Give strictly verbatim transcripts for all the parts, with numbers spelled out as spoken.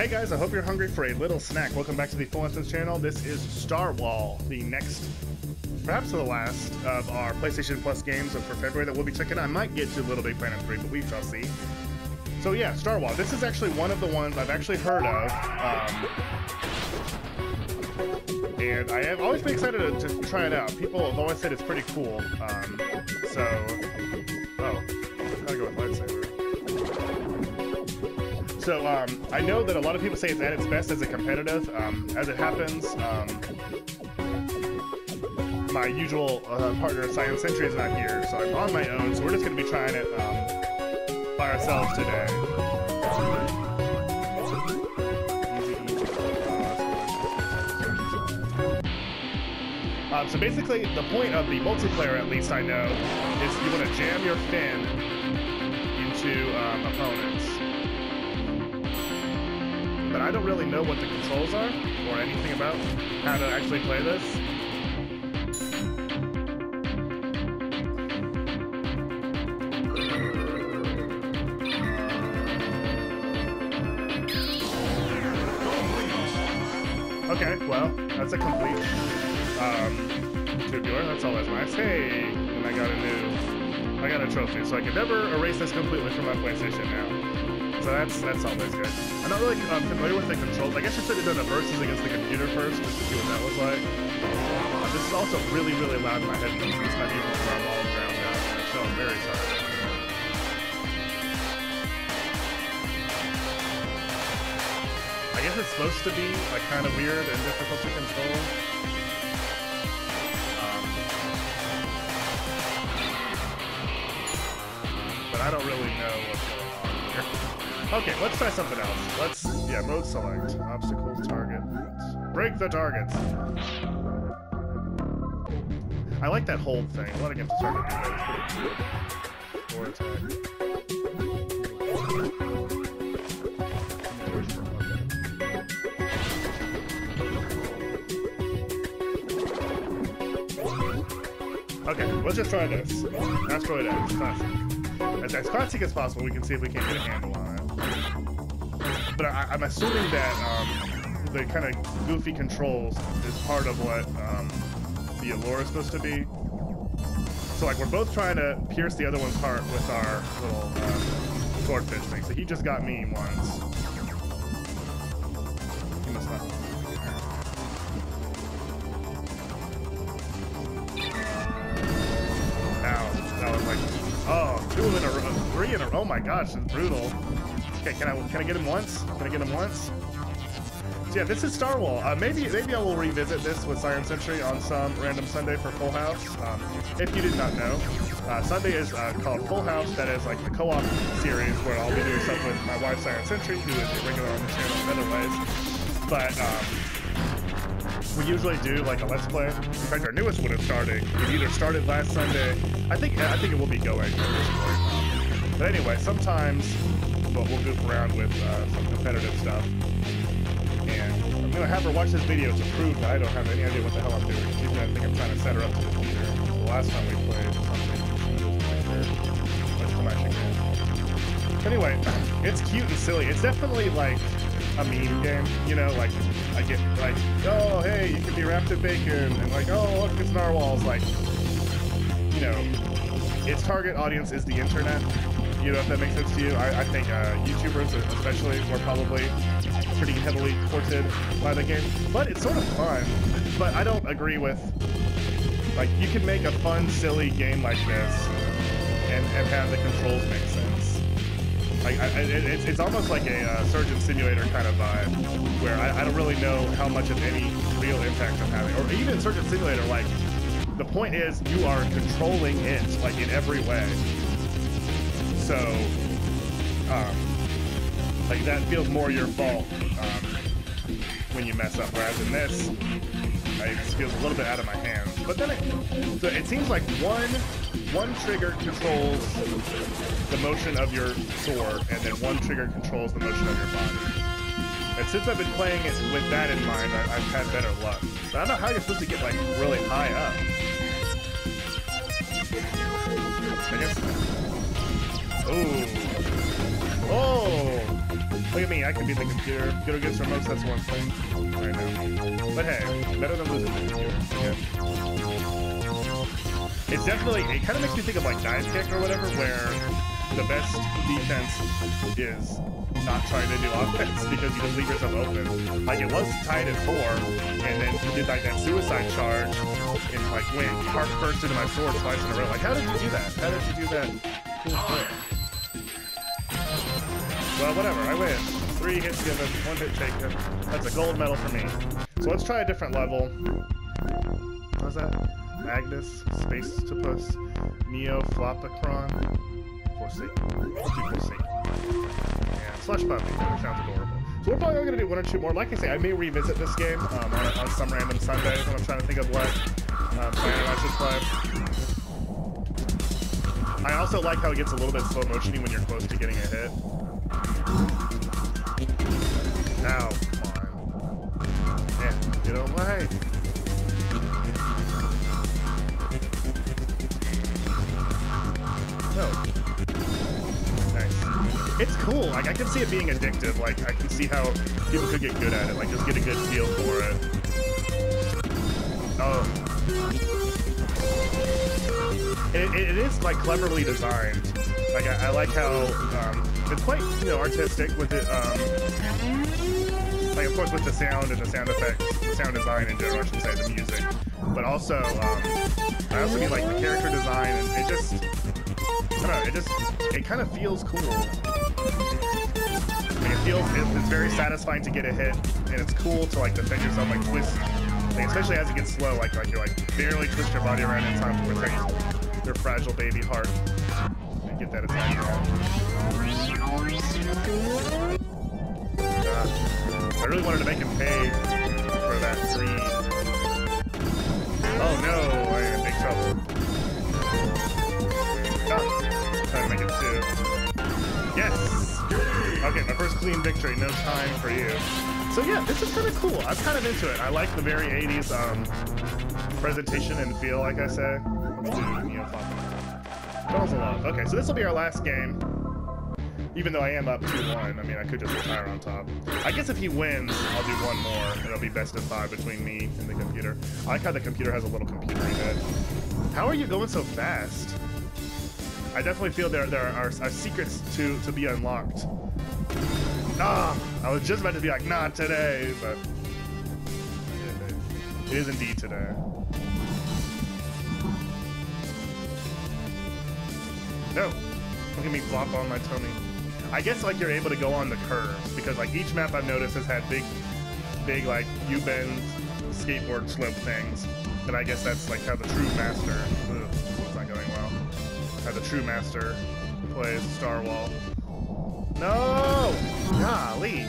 Hey guys, I hope you're hungry for a little snack. Welcome back to the Full House channel. This is Starwhal, the next, perhaps the last, of our PlayStation Plus games for February that we'll be checking. I might get to Little Big Planet three, but we shall see. So yeah, Starwhal. This is actually one of the ones I've actually heard of. Um, and I have always been excited to, to try it out. People have always said it's pretty cool. Um, so, oh, I gotta go with lightsaber. So um, I know that a lot of people say it's at its best as a competitive. Um, as it happens, um, my usual uh, partner, Science Sentry, is not here, so I'm on my own. So we're just going to be trying it um, by ourselves today. Um, so basically, the point of the multiplayer, at least I know, is you want to jam your fin into um, opponents. But I don't really know what the controls are or anything about how to actually play this. Okay, well, that's a complete um, tubular. That's always nice. Hey, and I got a new, I got a trophy, so I can never erase this completely from my PlayStation now. So that's that's always good. I'm not really um, familiar with the controls. I guess I should have done the versus against the computer first, just to see what that was like. Uh, this is also really, really loud in my headphones. It's not even where I'm all drowned out. So I'm very sorry. I guess it's supposed to be like kind of weird and difficult to control. Um, but I don't really know what's going on here. Okay, let's try something else. Let's, yeah, mode select. Obstacles, target. Break the targets. I like that hold thing. A lot of games are starting to do that. It's pretty cool. Or attack. Okay, let's just try this. Asteroid X, classic. As, as classic as possible, we can see if we can't get a handle on it. But I, I'm assuming that um, the kind of goofy controls is part of what um, the allure is supposed to be. So like we're both trying to pierce the other one's heart with our little uh, swordfish thing. So he just got me once. He must not. Ow, that was like, oh, two in a row, three in a row. Oh my gosh, it's brutal. Okay, can I can I get him once? Can I get him once? So yeah, this is Starwhal. Uh, maybe maybe I will revisit this with Siren Century on some random Sunday for Full House. Um, if you did not know, uh, Sunday is uh, called Full House. That is like the co-op series where I'll be doing stuff with my wife Siren Century, who is a regular on the channel in other ways. But um, we usually do like a Let's Play. In fact, our newest one is starting. It either started last Sunday. I think I think it will be going. But anyway, sometimes. But we'll goof around with uh, some competitive stuff. And I'm gonna have her watch this video to prove that I don't have any idea what the hell I'm doing. She's gonna think I'm trying to set her up to the computer. The last time we played something, she was playing her, much to my chagrin. Anyway, it's cute and silly. It's definitely like a meme game, you know, like I get like, oh hey, you can be wrapped in bacon, and like, oh look, it's narwhals, like, you know, its target audience is the internet. You know, if that makes sense to you. I, I think uh, YouTubers especially were probably pretty heavily courted by the game. But it's sort of fun. But I don't agree with, like, you can make a fun, silly game like this and, and have the controls make sense. Like, I, it, it's, it's almost like a uh, Surgeon Simulator kind of vibe, where I, I don't really know how much of any real impact I'm having. Or even Surgeon Simulator, like, the point is you are controlling it, like, in every way. So, um, like, that feels more your fault um, when you mess up, whereas in this, it just feels a little bit out of my hands. But then it, so it seems like one one trigger controls the motion of your sword, and then one trigger controls the motion of your body. And since I've been playing it with that in mind, I, I've had better luck. But I don't know how you're supposed to get, like, really high up. I guess... Ooh. Oh! Look at me, I could be the computer. Good against remotes, that's one thing right now. But hey, better than losing the computer. Okay. It's definitely, it kind of makes me think of like Knights Kick or whatever, where the best defense is not trying to do offense because you just leave yourself open. Like it was tied at four, and then you did like that suicide charge and like went heart first into my sword twice in a row. Like how did you do that? How did you do that? Cool play. Well, whatever, I win. Three hits given, one hit taken. That's a gold medal for me. So let's try a different level. What was that? Magnus, Space Octopus, Neo, Flopicron, Forsaken. Forsaken. Yeah, Slush Puppy, which sounds adorable. So we're probably only going to do one or two more. Like I say, I may revisit this game um, on, on some random Sunday when I'm trying to think of what um, I should play. I also like how it gets a little bit slow motiony when you're close to getting a hit. Now, come on. Yeah, get away. No. Nice. It's cool. Like, I can see it being addictive. Like, I can see how people could get good at it. Like, just get a good feel for it. Oh. It, it, it is, like, cleverly designed. Like, I, I like how, um, it's quite, you know, artistic with it, um, like, of course, with the sound and the sound effects, the sound design in general, I should say, the music, but also, um, I also mean, like, the character design, and it just, I don't know, it just, it kind of feels cool. Like, it feels, it, it's very satisfying to get a hit, and it's cool to, like, defend yourself, like, twist, like, especially as it gets slow, like, like, you're, like, barely twist your body around in time to protect your fragile baby heart. Get that attack out. Uh, I really wanted to make him pay for that three. Oh no, I'm in big trouble. Oh, trying to make it two. Yes! Okay, my first clean victory, no time for you. So yeah, this is kind of cool. I'm kind of into it. I like the very eighties um, presentation and feel, like I say. Okay, so this will be our last game, even though I am up two one. I mean, I could just retire on top. I guess if he wins, I'll do one more. It'll be best of five between me and the computer. I like how the computer has a little computer in it. How are you going so fast? I definitely feel there, there are, are secrets to, to be unlocked. Ah, I was just about to be like, not today, but it is indeed today. No, look at me flop on my tummy. I guess like you're able to go on the curves because like each map I've noticed has had big, big like U-bend skateboard slope things. And I guess that's like how the true master, ugh, it's not going well. How the true master plays Starwhal. No, golly.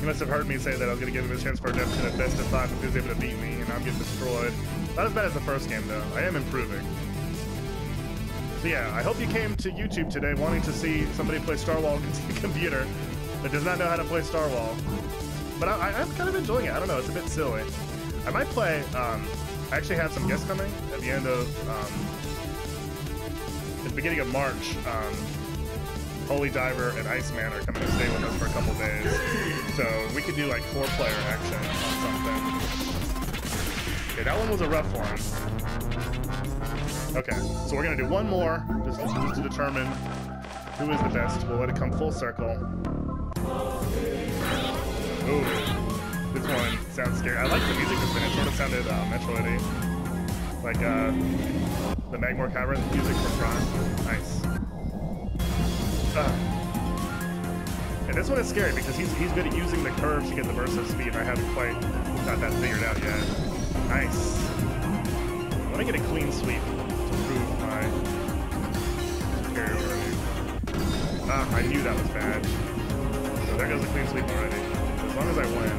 You must have heard me say that I was gonna give him a chance for redemption at best of five if he was able to beat me and I'm getting destroyed. Not as bad as the first game though, I am improving. So yeah, I hope you came to YouTube today wanting to see somebody play Starwhal against the computer that does not know how to play Starwhal. But I, I, I'm kind of enjoying it. I don't know, it's a bit silly. I might play, um, I actually have some guests coming at the end of, um, at the beginning of March. Um, Holy Diver and Iceman are coming to stay with us for a couple days. So we could do like four player action on something. Okay, that one was a rough one. Okay, so we're gonna do one more, just, just to determine who is the best. We'll let it come full circle. Ooh, this one sounds scary. I like the music that's in it. It sort of sounded uh, Metroid-y. Like uh, the Magmoor Cavern music from Prime. Nice. Uh, and this one is scary because he's, he's good at using the curves to get the burst of speed. I haven't quite got that figured out yet. Nice. Let me get a clean sweep. My superiority. Ah, I knew that was bad. So there goes a clean sweep already. As long as I win.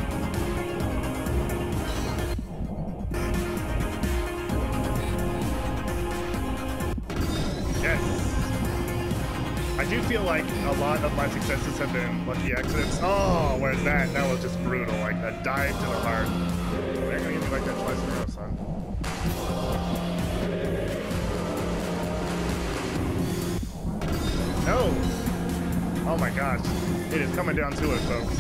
Yes! I do feel like a lot of my successes have been lucky accidents. Oh, where's that? That was just brutal. Like a dive to the heart. They're gonna get me like that twice in a row, son. No! Oh my gosh. It is coming down to it, folks.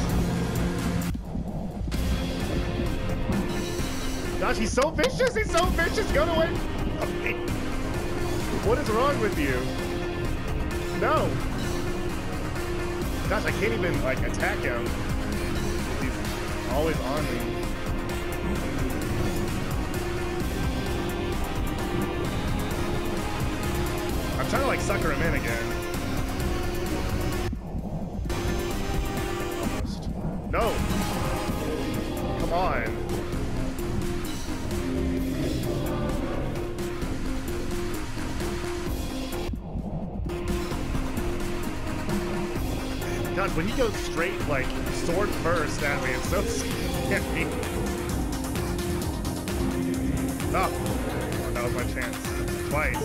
Gosh, he's so vicious. He's so vicious. Go away. What is wrong with you? No. Gosh, I can't even, like, attack him. He's always on me. I'm trying to, like, sucker him in again. Almost. No! Come on. God, when he goes straight, like, sword first at me, it's so scary. Oh, that was my chance. Twice.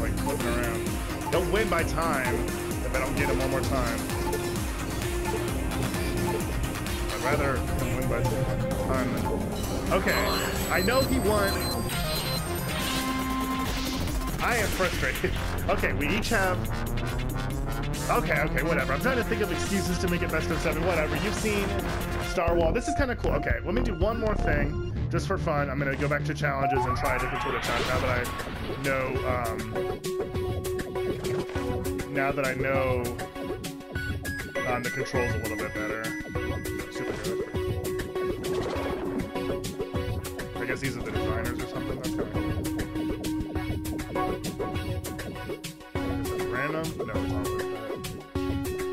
Like floating around. Don't win by time if I don't get him one more time. I'd rather win by time. Okay, I know he won. I am frustrated. Okay, we each have. Okay, okay, whatever. I'm trying to think of excuses to make it best of seven. Whatever. You've seen Starwhal. This is kind of cool. Okay, let me do one more thing. Just for fun, I'm gonna go back to challenges and try a different sort of challenge now that I know, um, now that I know um, the controls a little bit better. Superhero. I guess these are the designers or something. That's kind of cool. Is it random? No, it's not like that.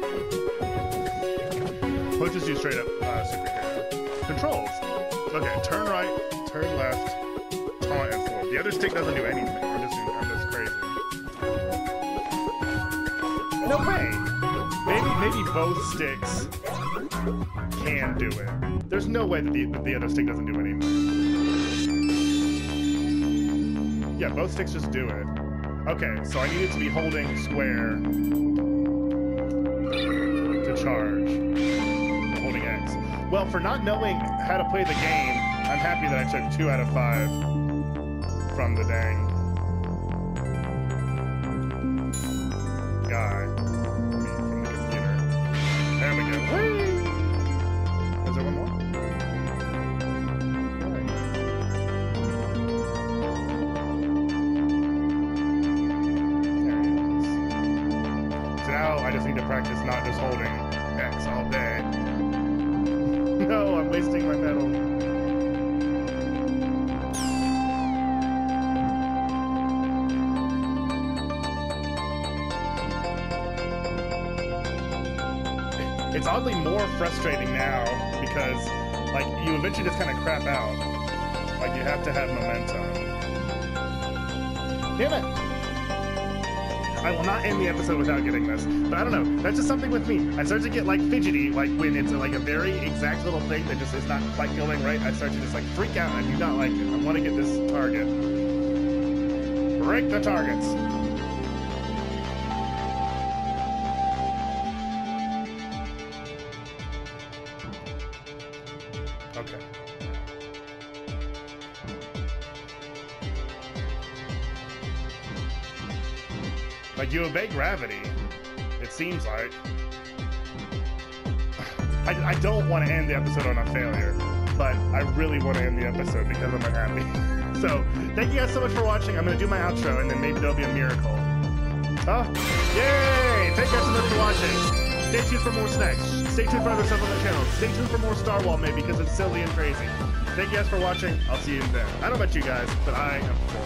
We'll just do straight up uh, superhero. Controls. Okay, turn right, turn left, taunt, and forward. The other stick doesn't do anything. I'm just, I'm just crazy. No way! Maybe, maybe both sticks can do it. There's no way that the, that the other stick doesn't do anything. Yeah, both sticks just do it. Okay, so I needed to be holding square to charge. Well, for not knowing how to play the game, I'm happy that I took two out of five from the dang guy. I mean, from the computer. There we go. Whee! Is there one more? There it is. So now I just need to practice not just holding X all day. No, I'm wasting my metal. It's oddly more frustrating now because, like, you eventually just kind of crap out. Like, you have to have momentum. Damn it! I will not end the episode without getting this, but I don't know. That's just something with me. I start to get like fidgety, like when it's like a very exact little thing that just is not quite going right. I start to just like freak out. I do not like it. I want to get this target. Break the targets. You obey gravity, it seems like. I, I don't want to end the episode on a failure, but I really want to end the episode because I'm unhappy. So, thank you guys so much for watching. I'm going to do my outro, and then maybe there'll be a miracle. Oh, yay! Thank you guys so much for watching. Stay tuned for more snacks. Stay tuned for other stuff on the channel. Stay tuned for more Starwhal, maybe, because it's silly and crazy. Thank you guys for watching. I'll see you in there. I don't know about you guys, but I am